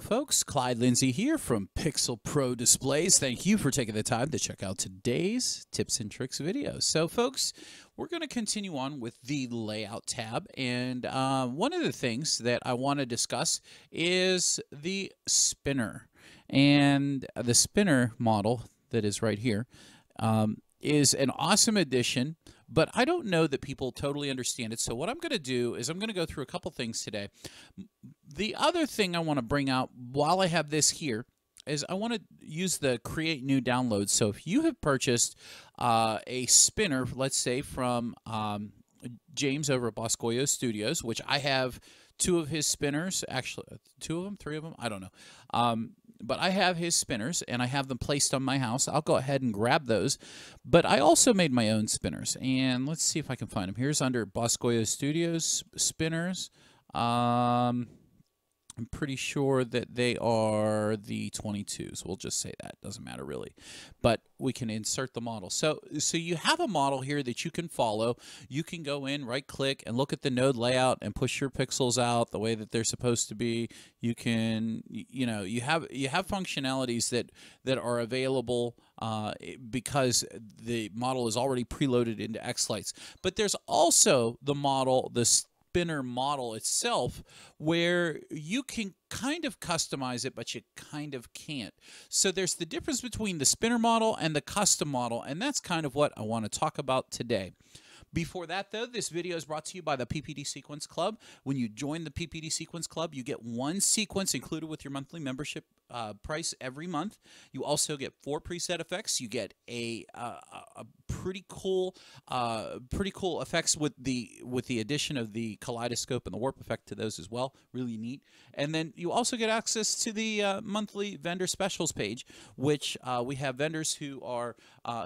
Hello folks, Clyde Lindsay here from Pixel Pro Displays. Thank you for taking the time to check out today's tips and tricks video. So folks, we're going to continue on with the layout tab, and one of the things that I want to discuss is the spinner. And the spinner model that is right here is an awesome addition, but I don't know that people totally understand it. So what I'm going to do is I'm going to go through a couple things today. The other thing I want to bring out while I have this here is I want to use the create new download. So if you have purchased a spinner, let's say from James over at Boscoyo Studios, which I have two of his spinners, actually two of them, three of them, I don't know. But I have his spinners and I have them placed on my house. I'll go ahead and grab those. But I also made my own spinners, and let's see if I can find them. Here's under Boscoyo Studios spinners. I'm pretty sure that they are the 22s. We'll just say that. Doesn't matter really. But we can insert the model. So you have a model here that you can follow. You can go in, right-click, and look at the node layout and push your pixels out the way that they're supposed to be. You can, you know, you have functionalities that are available because the model is already preloaded into XLights. But there's also the model, this spinner model itself, where you can kind of customize it, but you kind of can't. So there's the difference between the spinner model and the custom model, and that's kind of what I want to talk about today. Before that, though, this video is brought to you by the PPD Sequence Club. When you join the PPD Sequence Club, you get one sequence included with your monthly membership price every month. You also get 4 preset effects. You get a pretty cool effects with the addition of the kaleidoscope and the warp effect to those as well. Really neat. And then you also get access to the monthly vendor specials page, which we have vendors who are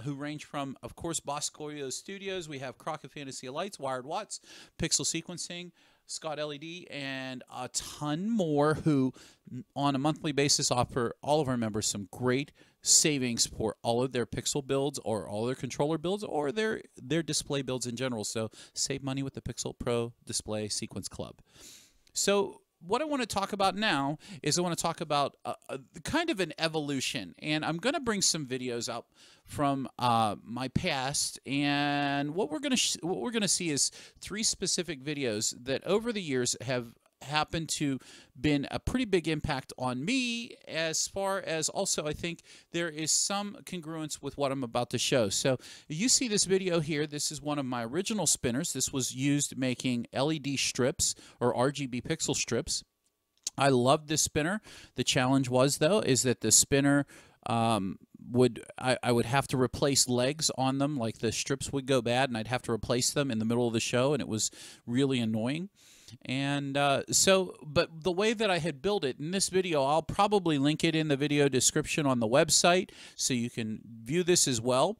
who range from, of course, Boscoyo Studios. We have Crockett Fantasy Lights, Wired Watts, Pixel Sequencing, Scott LED, and a ton more, who on a monthly basis offer all of our members some great savings for all of their pixel builds or all their controller builds or their display builds in general. So save money with the Pixel Pro Display Sequence Club. So what I want to talk about now is I want to talk about kind of an evolution, and I'm going to bring some videos up from my past, and what we're going to see is 3 specific videos that over the years have happened to been a pretty big impact on me, as far as also I think there is some congruence with what I'm about to show. So you see this video here. This is one of my original spinners. This was used making LED strips or RGB pixel strips. I loved this spinner. The challenge was, though, is that the spinner I would have to replace legs on them. Like, the strips would go bad and I'd have to replace them in the middle of the show, and it was really annoying. And but the way that I had built it in this video, I'll probably link it in the video description on the website so you can view this as well.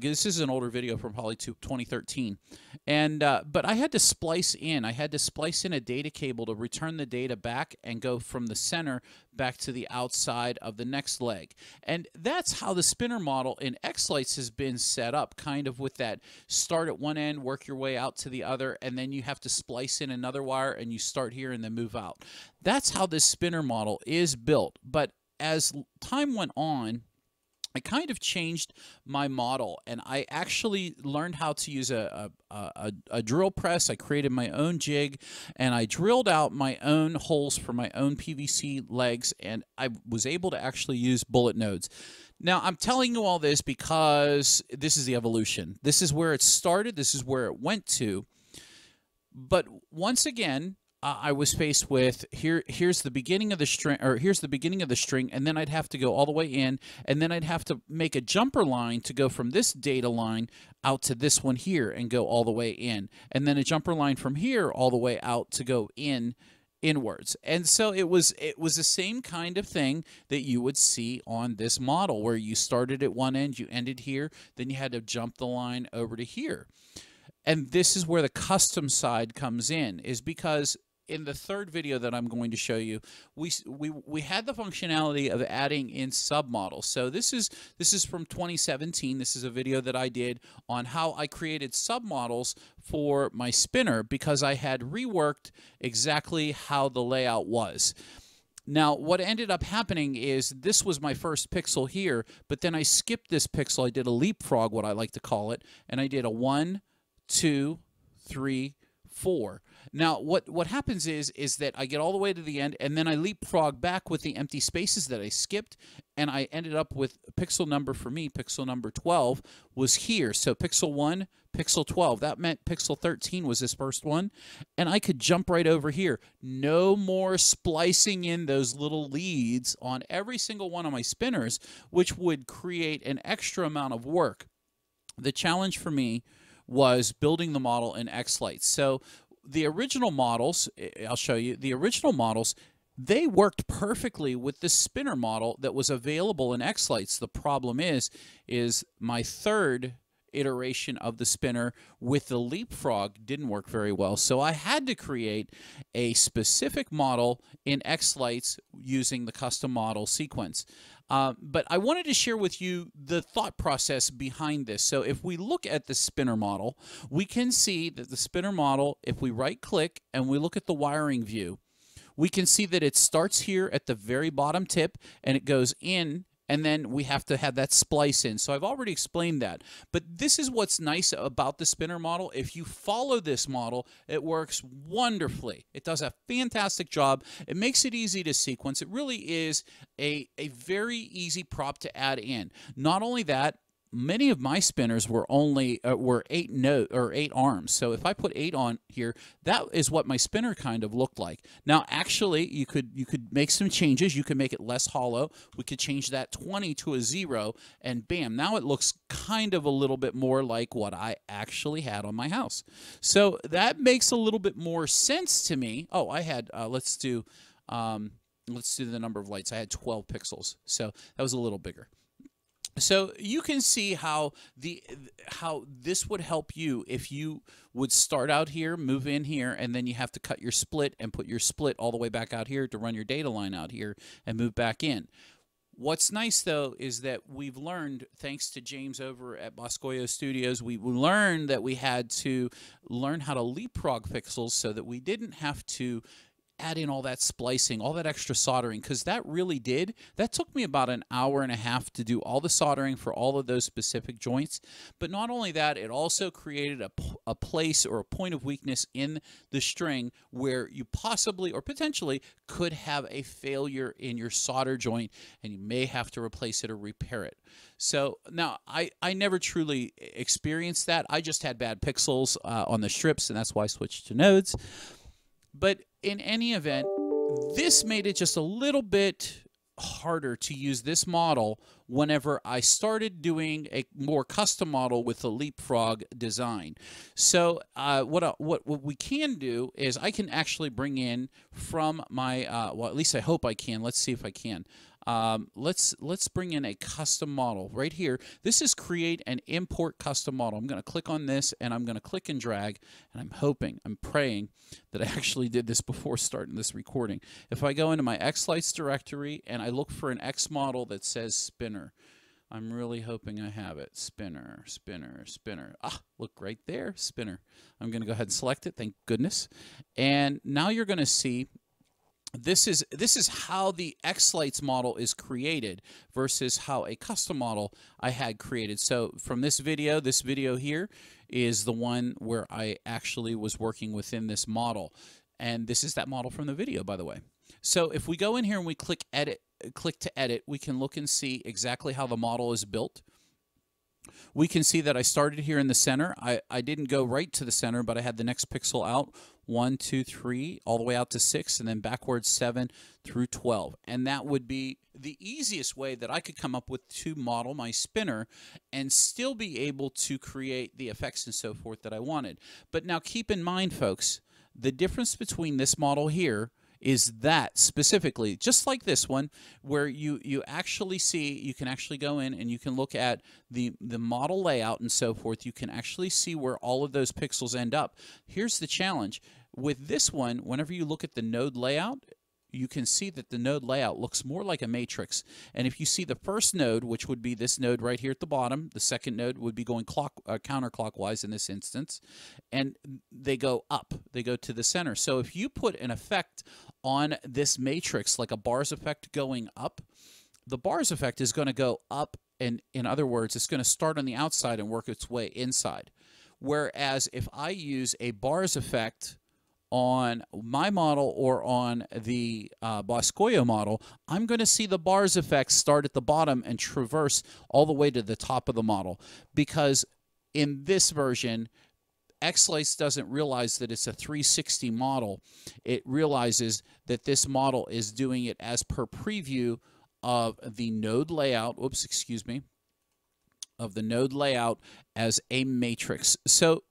This is an older video from PolyTube 2013. And but I had to splice in. I had to splice in a data cable to return the data back and go from the center back to the outside of the next leg. And that's how the spinner model in XLights has been set up, kind of with that start at one end, work your way out to the other, and then you have to splice in another wire, and you start here and then move out. That's how this spinner model is built. But as time went on, I kind of changed my model, and I actually learned how to use a drill press. I created my own jig, and I drilled out my own holes for my own PVC legs, and I was able to actually use bullet nodes. Now, I'm telling you all this because this is the evolution. This is where it started. This is where it went to. But once again, I was faced with here's the beginning of the string, or here's the beginning of the string, and then I'd have to go all the way in, and then I'd have to make a jumper line to go from this data line out to this one here and go all the way in, and then a jumper line from here all the way out to go inwards. And so it was the same kind of thing that you would see on this model, where you started at one end, you ended here, then you had to jump the line over to here. And this is where the custom side comes in, is because in the third video that I'm going to show you, we had the functionality of adding in submodels. So this is from 2017. This is a video that I did on how I created submodels for my spinner, because I had reworked exactly how the layout was. Now, what ended up happening is this was my first pixel here, but then I skipped this pixel. I did a leapfrog, what I like to call it, and I did a 1, 2, 3, 4. Now, what happens is that I get all the way to the end, and then I leapfrog back with the empty spaces that I skipped, and I ended up with pixel number, for me, pixel number 12 was here. So pixel 1, pixel 12. That meant pixel 13 was this first one, and I could jump right over here. No more splicing in those little leads on every single one of my spinners, which would create an extra amount of work. The challenge for me was building the model in XLights. So the original models, I'll show you, the original models, they worked perfectly with the spinner model that was available in XLights. The problem is my third iteration of the spinner with the leapfrog didn't work very well. So I had to create a specific model in XLights using the custom model sequence. But I wanted to share with you the thought process behind this. So if we look at the spinner model, we can see that the spinner model, if we right click and we look at the wiring view, we can see that it starts here at the very bottom tip and it goes in, and then we have to have that splice in. So I've already explained that. But this is what's nice about the spinner model. If you follow this model, it works wonderfully. It does a fantastic job. It makes it easy to sequence. It really is a very easy prop to add in. Not only that, many of my spinners were only were 8 arms. So if I put 8 on here, that is what my spinner kind of looked like. Now, actually, you could make some changes. You could make it less hollow. We could change that 20 to a 0, and bam, now it looks kind of a little bit more like what I actually had on my house. So that makes a little bit more sense to me. Oh, I had let's do the number of lights. I had 12 pixels, so that was a little bigger. So you can see how this would help you if you would start out here, move in here, and then you have to cut your split and put your split all the way back out here to run your data line out here and move back in. What's nice, though, is that we've learned, thanks to James over at Boscoyo Studios, we learned that we had to learn how to leapfrog pixels so that we didn't have to add in all that splicing, all that extra soldering, because that really did. That took me about an hour and a half to do all the soldering for all of those specific joints. But not only that, it also created a place or a point of weakness in the string where you possibly or potentially could have a failure in your solder joint, and you may have to replace it or repair it. So now I never truly experienced that. I just had bad pixels on the strips, and that's why I switched to nodes. But in any event, this made it just a little bit harder to use this model whenever I started doing a more custom model with a leapfrog design. So what we can do is I can actually bring in from my well, at least I hope I can. Let's see if I can. Let's bring in a custom model right here. This is create and import custom model. I'm going to click on this, and I'm going to click and drag, and I'm hoping, I'm praying that I actually did this before starting this recording. If I go into my XLights directory and I look for an X model that says spinner, I'm really hoping I have it. Spinner, spinner, spinner. Ah, look right there, spinner. I'm going to go ahead and select it, thank goodness. And now you're going to see this is how the XLights model is created versus how a custom model I had created. So from this video here is the one where I actually was working within this model. And this is that model from the video, by the way. So if we go in here and we click edit, click to edit, we can look and see exactly how the model is built. We can see that I started here in the center. I didn't go right to the center, but I had the next pixel out, 1, 2, 3, all the way out to 6, and then backwards 7 through 12. And that would be the easiest way that I could come up with to model my spinner and still be able to create the effects and so forth that I wanted. But now keep in mind, folks, the difference between this model here is that specifically, just like this one, where you actually see, you can actually go in and you can look at the model layout and so forth. You can actually see where all of those pixels end up. Here's the challenge. With this one, whenever you look at the node layout, you can see that the node layout looks more like a matrix. And if you see the first node, which would be this node right here at the bottom, the second node would be going counterclockwise in this instance, and they go up, they go to the center. So if you put an effect on this matrix, like a bars effect going up, the bars effect is going to go up, and in other words, it's going to start on the outside and work its way inside. Whereas if I use a bars effect on my model or on the Boscoyo model, I'm going to see the bars effect start at the bottom and traverse all the way to the top of the model, because in this version, XLights doesn't realize that it's a 360 model. It realizes that this model is doing it as per preview of the node layout. Oops, excuse me, of the node layout as a matrix. So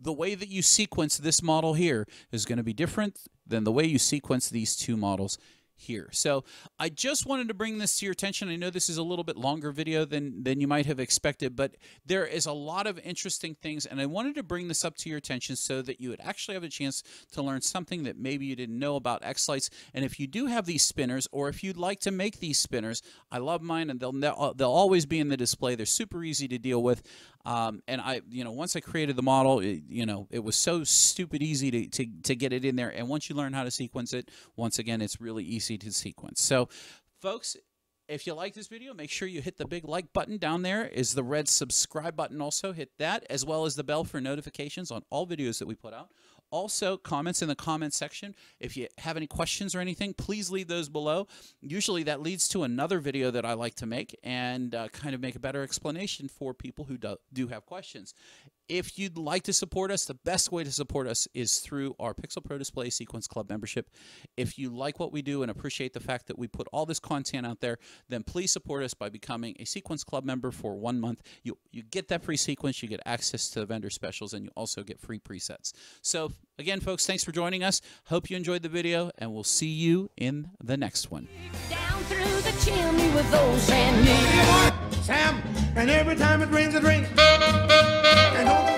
the way that you sequence this model here is going to be different than the way you sequence these two models here. So I just wanted to bring this to your attention. I know this is a little bit longer video than you might have expected, but there is a lot of interesting things, and I wanted to bring this up to your attention so that you would actually have a chance to learn something that maybe you didn't know about XLights. And if you do have these spinners, or if you'd like to make these spinners, I love mine, and they'll always be in the display. They're super easy to deal with. And I, you know, once I created the model, it was so stupid easy to get it in there. And once you learn how to sequence it, once again, it's really easy to sequence. So folks, if you like this video, make sure you hit the big like button. Down there is the red subscribe button. Also hit that, as well as the bell for notifications on all videos that we put out. Also, comments in the comment section. If you have any questions or anything, please leave those below. Usually that leads to another video that I like to make and kind of make a better explanation for people who do have questions. If you'd like to support us, the best way to support us is through our Pixel Pro Display Sequence Club membership. If you like what we do and appreciate the fact that we put all this content out there, then please support us by becoming a Sequence Club member for 1 month. You get that free sequence, you get access to the vendor specials, and you also get free presets. So again, folks, thanks for joining us. Hope you enjoyed the video, and we'll see you in the next one. Down through the chimney with those and Sam, and every time it rains, it rains. And